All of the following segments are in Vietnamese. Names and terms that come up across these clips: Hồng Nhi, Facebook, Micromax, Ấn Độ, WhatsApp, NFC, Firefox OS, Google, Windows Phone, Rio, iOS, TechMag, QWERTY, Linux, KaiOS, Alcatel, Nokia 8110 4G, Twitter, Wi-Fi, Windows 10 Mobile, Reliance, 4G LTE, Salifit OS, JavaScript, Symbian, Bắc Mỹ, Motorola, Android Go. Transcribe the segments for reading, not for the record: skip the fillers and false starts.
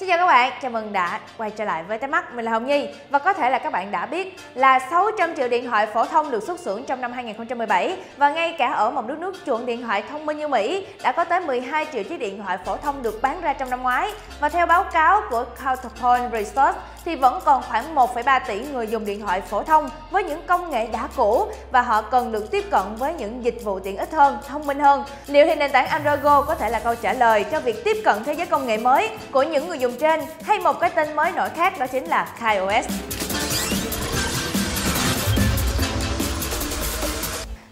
Xin chào các bạn, chào mừng đã quay trở lại với TechMag, mình là Hồng Nhi. Và có thể là các bạn đã biết là 600 triệu điện thoại phổ thông được xuất xưởng trong năm 2017. Và ngay cả ở một đất nước chuộng điện thoại thông minh như Mỹ, đã có tới 12 triệu chiếc điện thoại phổ thông được bán ra trong năm ngoái. Và theo báo cáo của Counterpoint Research thì vẫn còn khoảng 1,3 tỷ người dùng điện thoại phổ thông với những công nghệ đã cũ, và họ cần được tiếp cận với những dịch vụ tiện ích hơn, thông minh hơn. Liệu thì nền tảng Android Go có thể là câu trả lời cho việc tiếp cận thế giới công nghệ mới của những người dùng trên, hay một cái tên mới nổi khác đó chính là KaiOS?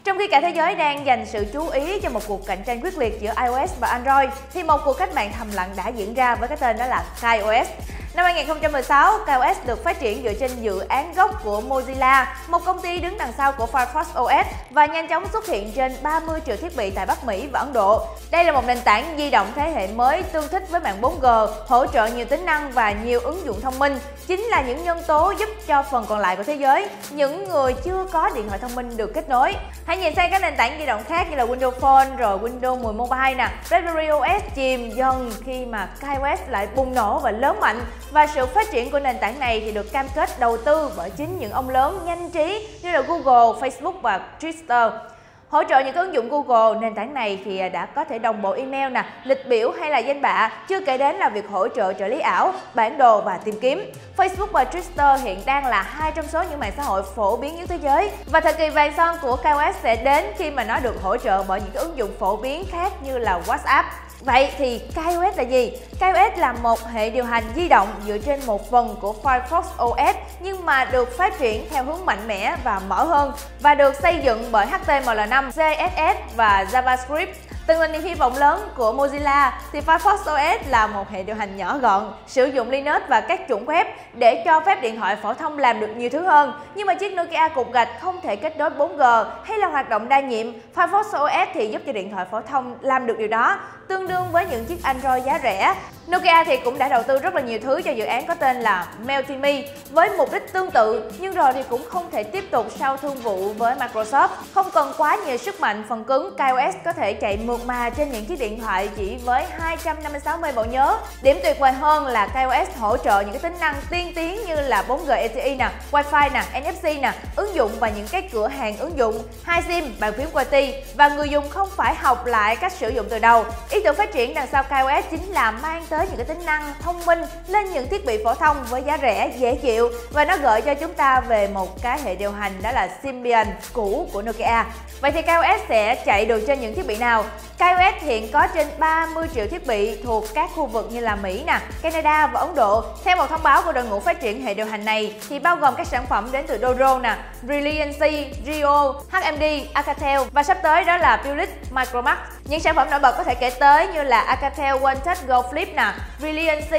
Trong khi cả thế giới đang dành sự chú ý cho một cuộc cạnh tranh quyết liệt giữa iOS và Android, thì một cuộc cách mạng thầm lặng đã diễn ra với cái tên đó là KaiOS. Năm 2016, KaiOS được phát triển dựa trên dự án gốc của Mozilla, một công ty đứng đằng sau của Firefox OS, và nhanh chóng xuất hiện trên 30 triệu thiết bị tại Bắc Mỹ và Ấn Độ. Đây là một nền tảng di động thế hệ mới tương thích với mạng 4G, hỗ trợ nhiều tính năng và nhiều ứng dụng thông minh, chính là những nhân tố giúp cho phần còn lại của thế giới, những người chưa có điện thoại thông minh được kết nối. Hãy nhìn sang các nền tảng di động khác như là Windows Phone, rồi Windows 10 Mobile nè, BlackBerry OS chìm dần khi mà KaiOS lại bùng nổ và lớn mạnh. Và sự phát triển của nền tảng này thì được cam kết đầu tư bởi chính những ông lớn nhanh trí như là Google, Facebook và Twitter. Hỗ trợ những ứng dụng Google, nền tảng này thì đã có thể đồng bộ email nè, lịch biểu hay là danh bạ, chưa kể đến là việc hỗ trợ trợ lý ảo, bản đồ và tìm kiếm. Facebook và Twitter hiện đang là hai trong số những mạng xã hội phổ biến nhất thế giới, và thời kỳ vàng son của KaiOS sẽ đến khi mà nó được hỗ trợ bởi những cái ứng dụng phổ biến khác như là WhatsApp. Vậy thì KaiOS là gì? KaiOS là một hệ điều hành di động dựa trên một phần của Firefox OS, nhưng mà được phát triển theo hướng mạnh mẽ và mở hơn, và được xây dựng bởi HTML5, CSS và JavaScript. Từng là niềm hy vọng lớn của Mozilla, thì Firefox OS là một hệ điều hành nhỏ gọn, sử dụng Linux và các chủng web để cho phép điện thoại phổ thông làm được nhiều thứ hơn. Nhưng mà chiếc Nokia cục gạch không thể kết nối 4G hay là hoạt động đa nhiệm, Firefox OS thì giúp cho điện thoại phổ thông làm được điều đó, tương đương với những chiếc Android giá rẻ. Nokia thì cũng đã đầu tư rất là nhiều thứ cho dự án có tên là Meltemi với mục đích tương tự, nhưng rồi thì cũng không thể tiếp tục sau thương vụ với Microsoft. Không cần quá nhiều sức mạnh phần cứng, KaiOS có thể chạy mượt mà trên những chiếc điện thoại chỉ với 256 MB bộ nhớ. Điểm tuyệt vời hơn là KaiOS hỗ trợ những cái tính năng tiên tiến như là 4G LTE nè, Wi-Fi nè, NFC nè, ứng dụng và những cái cửa hàng ứng dụng, hai SIM, bàn phím QWERTY, và người dùng không phải học lại cách sử dụng từ đầu. Ý tưởng phát triển đằng sau KaiOS chính là mang tới những cái tính năng thông minh lên những thiết bị phổ thông với giá rẻ, dễ chịu, và nó gợi cho chúng ta về một cái hệ điều hành đó là Symbian cũ của Nokia. Vậy thì KaiOS sẽ chạy được trên những thiết bị nào? KaiOS hiện có trên 30 triệu thiết bị thuộc các khu vực như là Mỹ nè, Canada và Ấn Độ. Theo một thông báo của đội ngũ phát triển hệ điều hành này thì bao gồm các sản phẩm đến từ Doro nè, Reliance, Rio, HMD, Alcatel, và sắp tới đó là Philips, Micromax. Những sản phẩm nổi bật có thể kể tới như là Alcatel One Touch Go Flip nè, Reliance,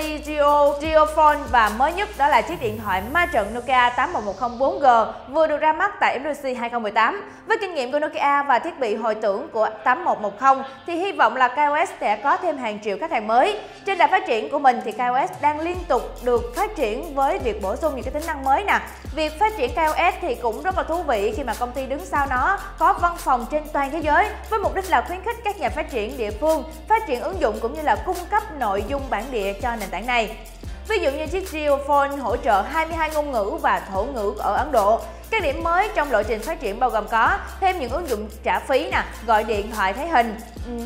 Rio Phone, và mới nhất đó là chiếc điện thoại ma trận Nokia 8110 4G vừa được ra mắt tại MWC 2018. Với kinh nghiệm của Nokia và thiết bị hồi tưởng của 8110 thì hy vọng là KaiOS sẽ có thêm hàng triệu khách hàng mới. Trên đà phát triển của mình thì KaiOS đang liên tục được phát triển với việc bổ sung những cái tính năng mới nè. Việc phát triển KaiOS thì cũng rất là thú vị khi mà công ty đứng sau nó có văn phòng trên toàn thế giới với mục đích là khuyến khích các nhà phát triển địa phương phát triển ứng dụng cũng như là cung cấp nội dung bản địa cho nền tảng này. Ví dụ như chiếc Rio Phone hỗ trợ 22 ngôn ngữ và thổ ngữ ở Ấn Độ. Các điểm mới trong lộ trình phát triển bao gồm có thêm những ứng dụng trả phí nè, gọi điện thoại thấy hình,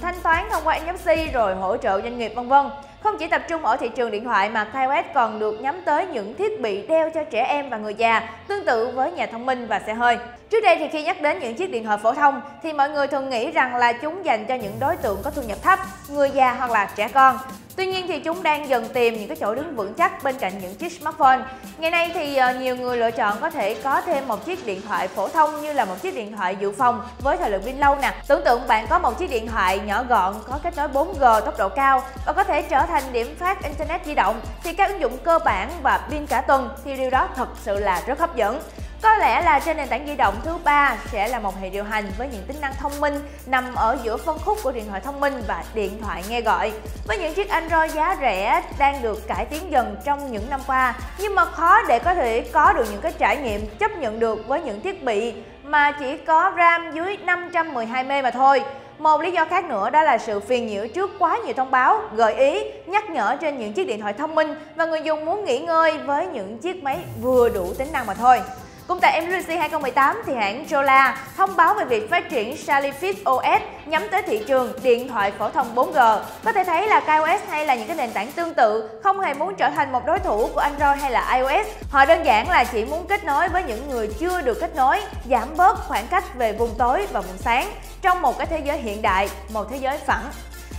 thanh toán thông qua NFC, rồi hỗ trợ doanh nghiệp vân vân. Không chỉ tập trung ở thị trường điện thoại mà KaiOS còn được nhắm tới những thiết bị đeo cho trẻ em và người già, tương tự với nhà thông minh và xe hơi. Trước đây thì khi nhắc đến những chiếc điện thoại phổ thông thì mọi người thường nghĩ rằng là chúng dành cho những đối tượng có thu nhập thấp, người già hoặc là trẻ con. Tuy nhiên thì chúng đang dần tìm những cái chỗ đứng vững chắc bên cạnh những chiếc smartphone. Ngày nay thì nhiều người lựa chọn có thể có thêm một chiếc điện thoại phổ thông như là một chiếc điện thoại dự phòng với thời lượng pin lâu nè. Tưởng tượng bạn có một chiếc điện thoại nhỏ gọn có kết nối 4G tốc độ cao và có thể trở thành điểm phát internet di động thì các ứng dụng cơ bản và pin cả tuần, thì điều đó thật sự là rất hấp dẫn. Có lẽ là trên nền tảng di động thứ ba sẽ là một hệ điều hành với những tính năng thông minh nằm ở giữa phân khúc của điện thoại thông minh và điện thoại nghe gọi. Với những chiếc Android giá rẻ đang được cải tiến dần trong những năm qua, nhưng mà khó để có thể có được những cái trải nghiệm chấp nhận được với những thiết bị mà chỉ có RAM dưới 512 MB mà thôi. Một lý do khác nữa đó là sự phiền nhiễu trước quá nhiều thông báo, gợi ý, nhắc nhở trên những chiếc điện thoại thông minh và người dùng muốn nghỉ ngơi với những chiếc máy vừa đủ tính năng mà thôi. Cũng tại MWC 2018 thì hãng Motorola thông báo về việc phát triển Salifit OS nhắm tới thị trường điện thoại phổ thông 4G. Có thể thấy là KaiOS hay là những cái nền tảng tương tự không hề muốn trở thành một đối thủ của Android hay là iOS. Họ đơn giản là chỉ muốn kết nối với những người chưa được kết nối, giảm bớt khoảng cách về vùng tối và vùng sáng trong một cái thế giới hiện đại, một thế giới phẳng.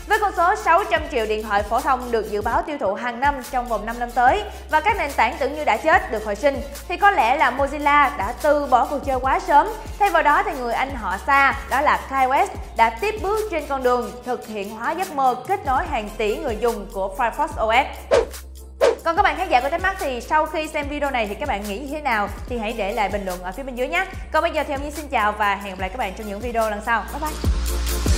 Với con số 600 triệu điện thoại phổ thông được dự báo tiêu thụ hàng năm trong vòng 5 năm tới và các nền tảng tưởng như đã chết được hồi sinh, thì có lẽ là Mozilla đã từ bỏ cuộc chơi quá sớm. Thay vào đó thì người anh họ Sa, đó là KaiOS, đã tiếp bước trên con đường thực hiện hóa giấc mơ kết nối hàng tỷ người dùng của Firefox OS. Còn các bạn khán giả của TechMag thì sau khi xem video này thì các bạn nghĩ như thế nào thì hãy để lại bình luận ở phía bên dưới nhé. Còn bây giờ thì Nhi xin chào và hẹn gặp lại các bạn trong những video lần sau. Bye bye!